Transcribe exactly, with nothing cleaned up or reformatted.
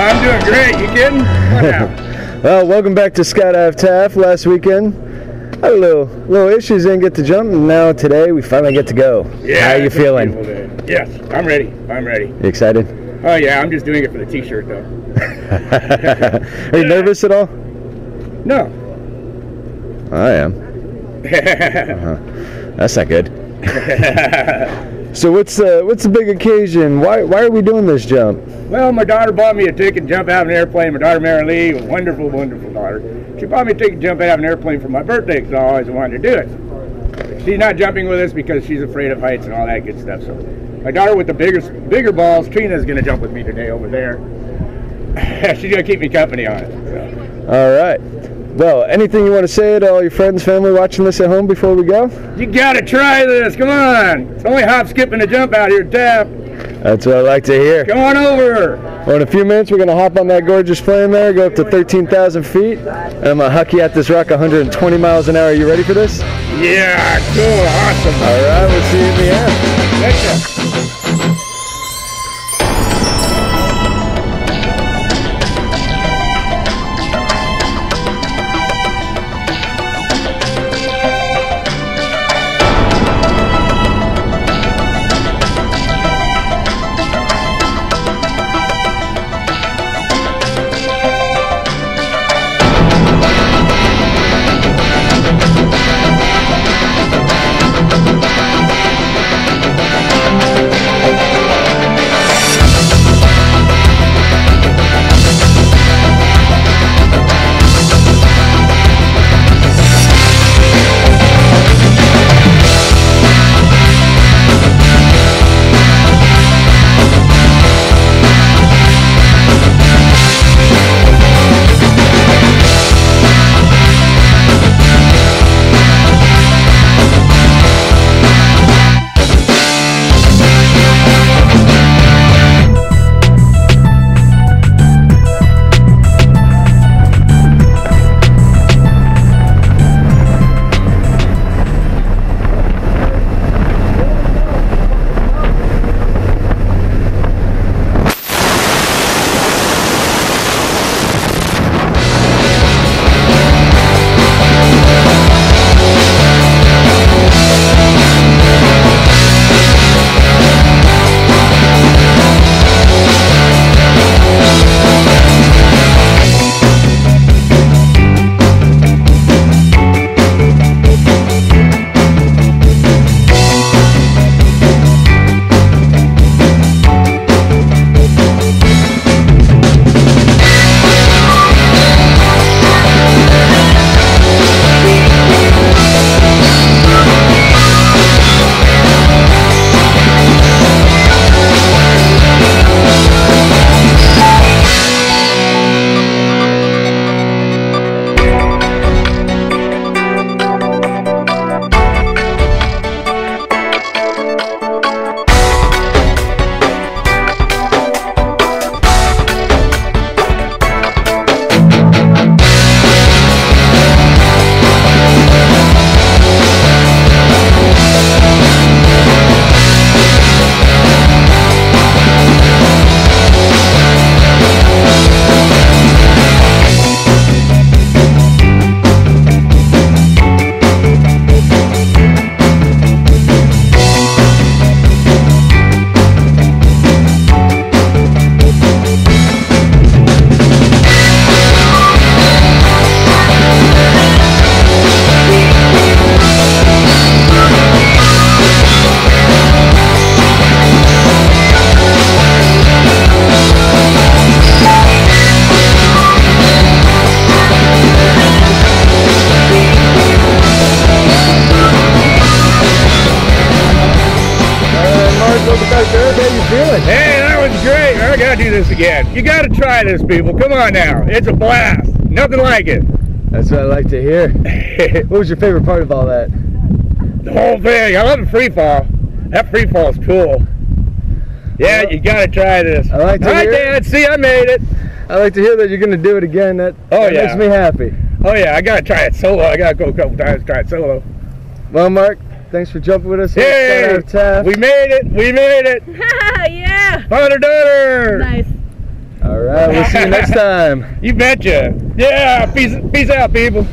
I'm doing great. You kidding? Well, welcome back to Skydive Taft. Last weekend, I had a little, little issues, didn't get to jump, and now today we finally get to go. Yeah. How are you feeling? Yes, I'm ready. I'm ready. You excited? Oh yeah, I'm just doing it for the t-shirt though. Are you nervous at all? No. I am. uh-huh. That's not good. So what's uh, what's the big occasion? Why why are we doing this jump? Well, my daughter bought me a ticket to jump out of an airplane. My daughter Mary Lee, a wonderful, wonderful daughter. She bought me a ticket to jump out of an airplane for my birthday because I always wanted to do it. She's not jumping with us because she's afraid of heights and all that good stuff. So my daughter with the biggest, bigger balls, Trina's going to jump with me today over there. She's going to keep me company on it. So. All right. Well, anything you want to say to all your friends, family watching this at home before we go? You gotta try this. Come on. It's only hop, skip, and a jump out here, Taft. That's what I like to hear. Come on over. Well, in a few minutes, we're going to hop on that gorgeous plane there, go up to thirteen thousand feet, and I'm going to huck you at this rock one hundred twenty miles an hour. Are you ready for this? Yeah, cool. Awesome. All right, we'll see you in the end. Thank you. Hey, that was great. I gotta do this again. You gotta try this, people. Come on now. It's a blast. Nothing like it. That's what I like to hear. What was your favorite part of all that? The whole thing. I love the free fall. That free fall's cool. Yeah, well, you gotta try this. I like to all hear. Right, Dad. See, I made it. I like to hear that you're gonna do it again. That, oh, that yeah. makes me happy. Oh yeah, I gotta try it solo. I gotta go a couple times. Try it solo. Well, Mark. Thanks for jumping with us. Hey, we made it. We made it. Yeah. Father, daughter. Nice. All right, we'll see you next time. You betcha. Yeah, peace, peace out, people.